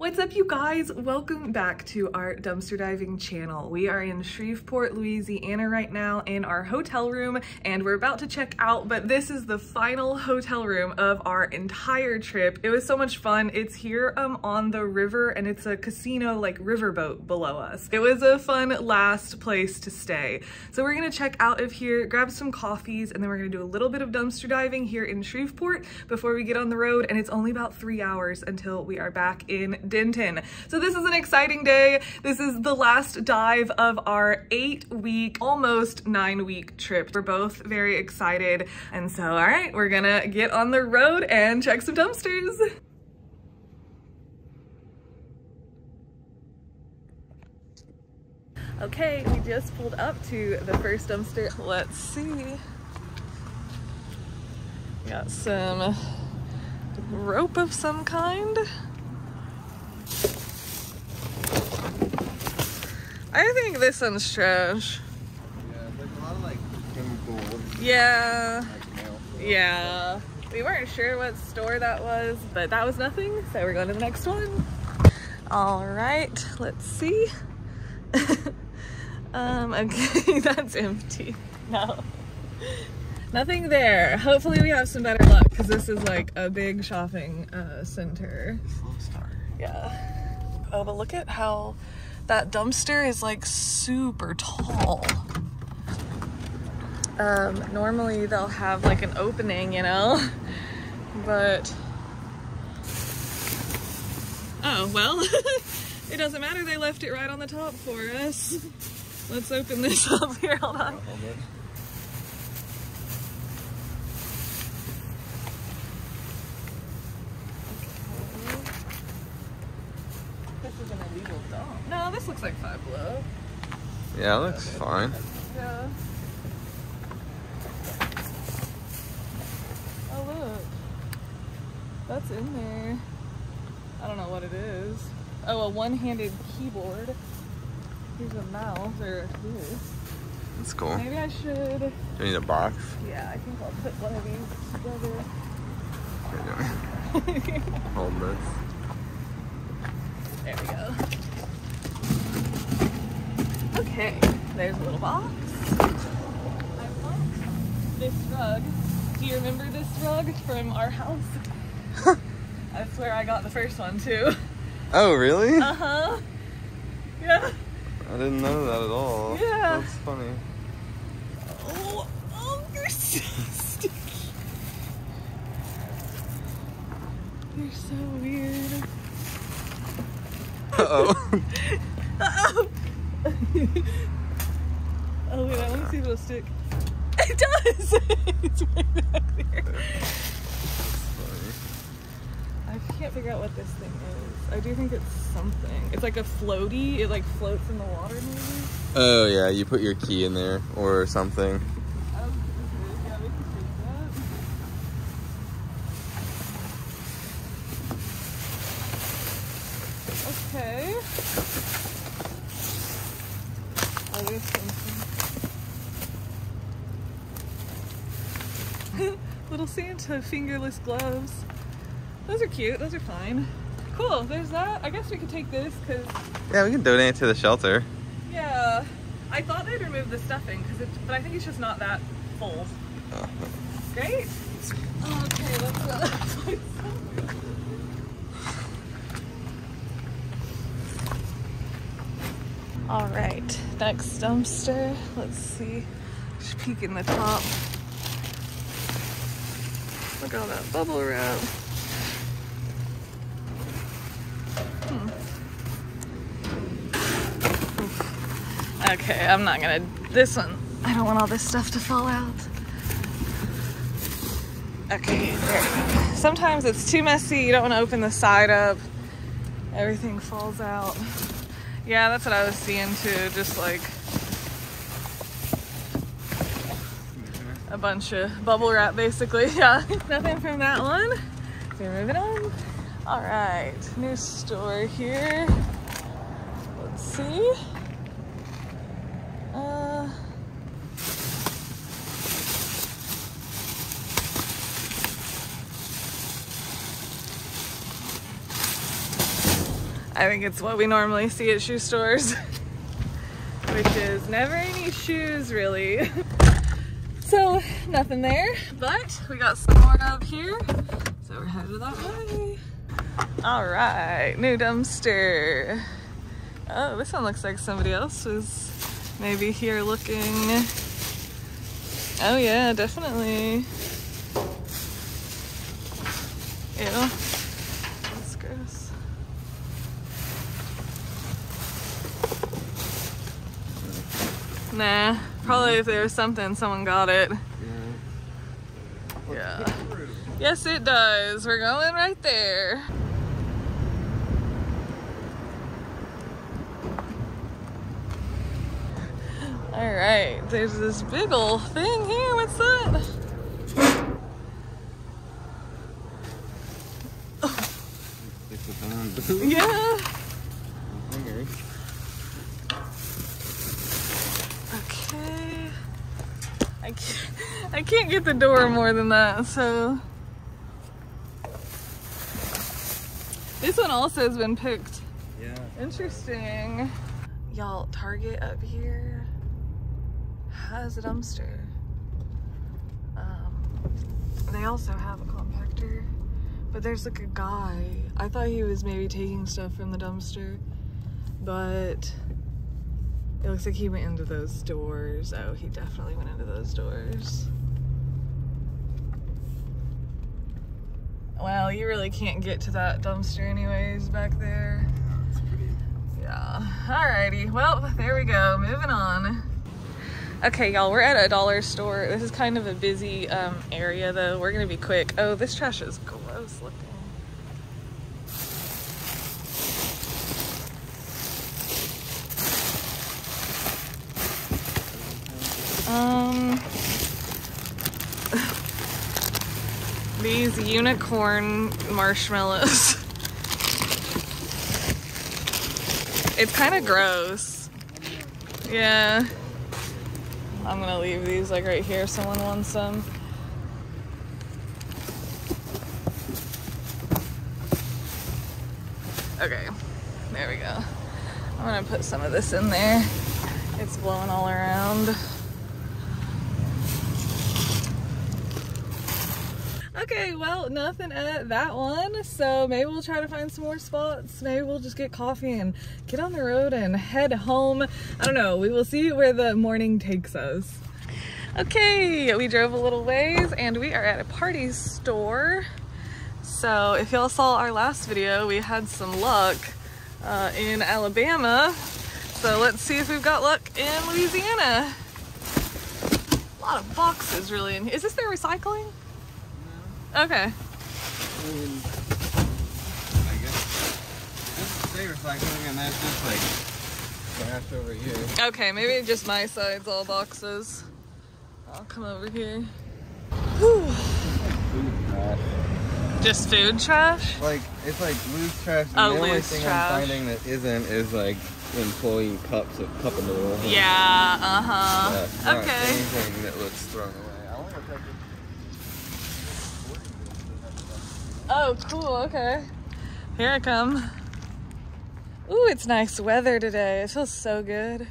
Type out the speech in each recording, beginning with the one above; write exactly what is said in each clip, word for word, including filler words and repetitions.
What's up, you guys? Welcome back to our dumpster diving channel. We are in Shreveport, Louisiana right now in our hotel room, and we're about to check out, but this is the final hotel room of our entire trip. It was so much fun. It's here um, on the river, and it's a casino like riverboat below us. It was a fun last place to stay. So we're gonna check out of here, grab some coffees, and then we're gonna do a little bit of dumpster diving here in Shreveport before we get on the road, and it's only about three hours until we are back in Denton. So this is an exciting day. This is the last dive of our eight week, almost nine week trip. We're both very excited. And so, all right, we're gonna get on the road and check some dumpsters. Okay, we just pulled up to the first dumpster. Let's see. Got some rope of some kind. I think this one's trash. Yeah, there's a lot of like chemicals. Yeah. Like yeah. We weren't sure what store that was, but that was nothing. So we're going to the next one. All right, let's see. um, okay, that's empty. No. Nothing there. Hopefully we have some better luck because this is like a big shopping uh, center. Yeah. Oh, but look at how that dumpster is like super tall. Um, normally they'll have like an opening, you know, but oh well, it doesn't matter. They left it right on the top for us. Let's open this up here. Hold on. No, this looks like Five Below. Yeah, it looks fine. Yeah. Oh, look. That's in there. I don't know what it is. Oh, a one-handed keyboard. Here's a mouse, or this. That's cool. Maybe I should... Do you need a box? Yeah, I think I'll put one of these together. There you go. Hold this. There we go. Okay, there's a little box. I want this rug. Do you remember this rug from our house? That's where I got the first one too. Oh, really? Uh-huh. Yeah. I didn't know that at all. Yeah. That's funny. Oh, oh, you're so sticky. You're so weird. Uh-oh. Uh-oh. Oh, wait, I want to see if it'll stick. It does! It's right back there. I can't figure out what this thing is. I do think it's something. It's like a floaty. It like floats in the water maybe. Oh, yeah, you put your key in there or something. Okay. Oh, there's something. Little Santa fingerless gloves. Those are cute. Those are fine. Cool. There's that. I guess we could take this because... Yeah, we can donate to the shelter. Yeah. I thought they'd remove the stuffing, cause it, but I think it's just not that full. Uh-huh. Great. Okay, let's go. All right, next dumpster. Let's see. Just peek in the top. Look at all that bubble wrap. Hmm. Okay, I'm not gonna, this one, I don't want all this stuff to fall out. Okay, there we go. Sometimes it's too messy. You don't wanna open the side up. Everything falls out. Yeah, that's what I was seeing too, just like a bunch of bubble wrap basically. Yeah, nothing from that one. So moving on. All right, new store here. Let's see. Uh, I think it's what we normally see at shoe stores, which is never any shoes really. So nothing there, but we got some more up here. So we're headed that way. All right, new dumpster. Oh, this one looks like somebody else was maybe here looking. Oh yeah, definitely. Ew, that's gross. Nah, probably if there was something, someone got it. Yeah. Yes, it does. We're going right there. All right, there's this big old thing here. What's that? Yeah. Okay. I can't, I can't get the door more than that, so. This one also has been picked. Yeah. Interesting. Y'all, Target up here has a dumpster. Um, they also have a compactor. But there's like a guy. I thought he was maybe taking stuff from the dumpster, but it looks like he went into those doors. Oh, he definitely went into those doors. Well, you really can't get to that dumpster anyways back there. It's pretty. Yeah. Alrighty. Well, there we go. Moving on. Okay, y'all, we're at a dollar store. This is kind of a busy um, area, though. We're gonna be quick. Oh, this trash is gross looking. Um, these unicorn marshmallows. It's kind of gross. Yeah. I'm gonna leave these like right here if someone wants some. Okay, there we go. I'm gonna put some of this in there. It's blowing all around. Okay, well, nothing at that one, so maybe we'll try to find some more spots. Maybe we'll just get coffee and get on the road and head home. I don't know, we will see where the morning takes us. Okay, we drove a little ways and we are at a party store. So if y'all saw our last video, we had some luck uh, in Alabama. So let's see if we've got luck in Louisiana. A lot of boxes really in here. Is this their recycling? Okay. Um, I guess this is recycling and that's just like trash over here. Okay, maybe just my side's all boxes. I'll come over here. Whew. Food just food trash? Like, it's like loose trash. And oh, the only loose thing trash. I'm finding that isn't is like employee cups of cup of noodle. Yeah, uh-huh. Yeah, it's not okay. Anything that looks thrown away. I want to take it. Oh, cool, okay. Here I come. Ooh, it's nice weather today. It feels so good.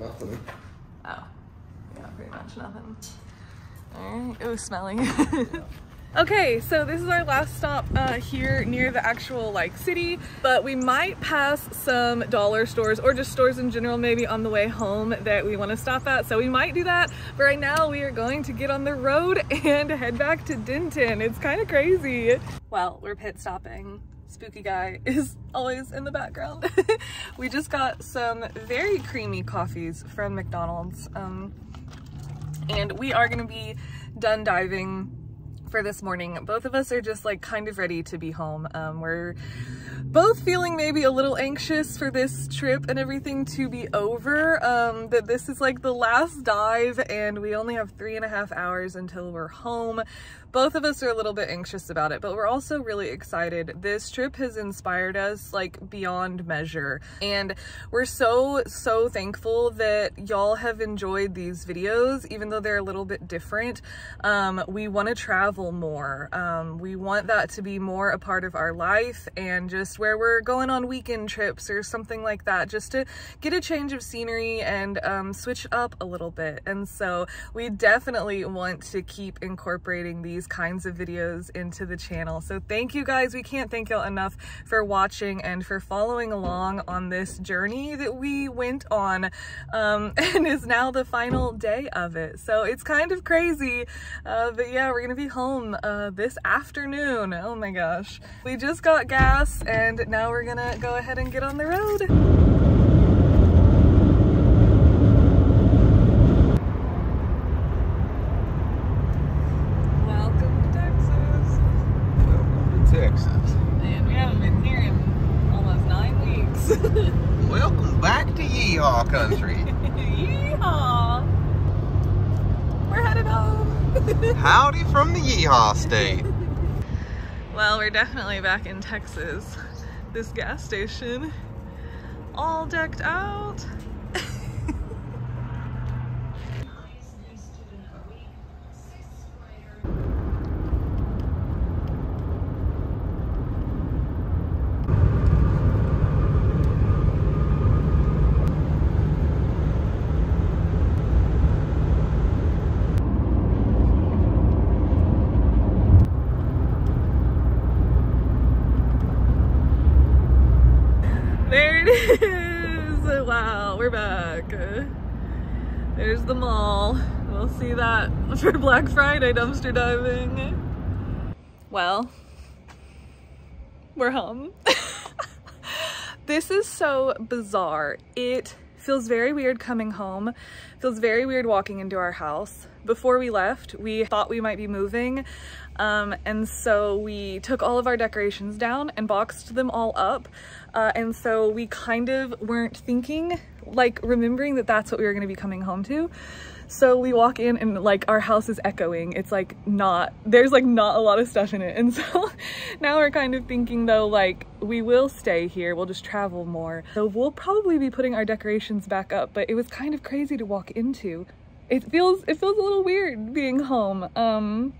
Nothing. Oh, yeah, pretty much nothing. All right, it was smelly. Yeah. Okay, so this is our last stop uh, here near the actual like city, but we might pass some dollar stores or just stores in general maybe on the way home that we want to stop at, so we might do that. But right now we are going to get on the road and head back to Denton. It's kind of crazy. Well, we're pit stopping. Spooky guy is always in the background. We just got some very creamy coffees from McDonald's um, and we are going to be done diving for this morning. Both of us are just like kind of ready to be home. Um, we're both feeling maybe a little anxious for this trip and everything to be over, um, that this is like the last dive and we only have three and a half hours until we're home. both of us are a little bit anxious about it, but we're also really excited. This trip has inspired us like beyond measure, and we're so, so thankful that y'all have enjoyed these videos, even though they're a little bit different. Um, we want to travel more. Um, we want that to be more a part of our life, and just where we're going on weekend trips or something like that, just to get a change of scenery and um, switch up a little bit. And so we definitely want to keep incorporating these kinds of videos into the channel. So thank you guys. We can't thank y'all enough for watching and for following along on this journey that we went on, um, and is now the final day of it. So it's kind of crazy, uh, but yeah, we're gonna be home uh, this afternoon. Oh my gosh. We just got gas and now we're gonna go ahead and get on the road. Country. Yeehaw! We're headed home. Howdy from the Yeehaw State. Well, we're definitely back in Texas. This gas station, all decked out. Wow, we're back. There's the mall. We'll see that for Black Friday dumpster diving. Well, we're home. This is so bizarre. It feels very weird coming home. Feels very weird walking into our house. Before we left, we thought we might be moving, um, and so we took all of our decorations down and boxed them all up, uh, and so we kind of weren't thinking, like remembering that that's what we were going to be coming home to. So we walk in and like our house is echoing. It's like not, there's like not a lot of stuff in it. And so now we're kind of thinking though, like we will stay here. We'll just travel more. So we'll probably be putting our decorations back up, but it was kind of crazy to walk into. It feels, it feels a little weird being home. Um,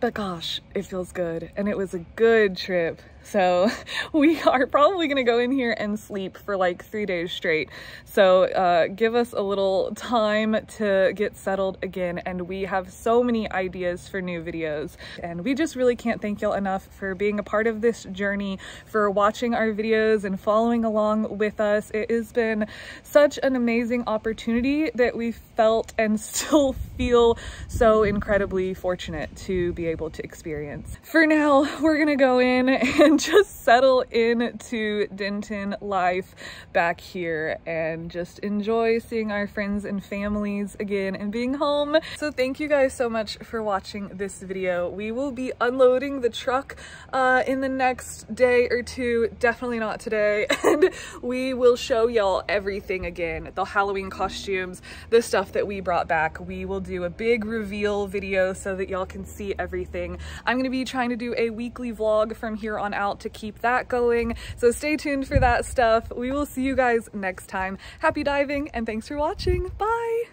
but gosh, it feels good. And it was a good trip. So we are probably gonna go in here and sleep for like three days straight. So uh, give us a little time to get settled again. And we have so many ideas for new videos. And we just really can't thank y'all enough for being a part of this journey, for watching our videos and following along with us. It has been such an amazing opportunity that we felt and still feel so incredibly fortunate to be able to experience. For now, we're gonna go in and And just settle into Denton life back here and just enjoy seeing our friends and families again and being home. So thank you guys so much for watching this video. We will be unloading the truck uh, in the next day or two, definitely not today, and we will show y'all everything again. The Halloween costumes, the stuff that we brought back. We will do a big reveal video so that y'all can see everything. I'm gonna be trying to do a weekly vlog from here on out to keep that going, so stay tuned for that stuff. We will see you guys next time. Happy diving and thanks for watching. Bye.